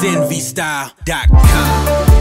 Zenvista.com.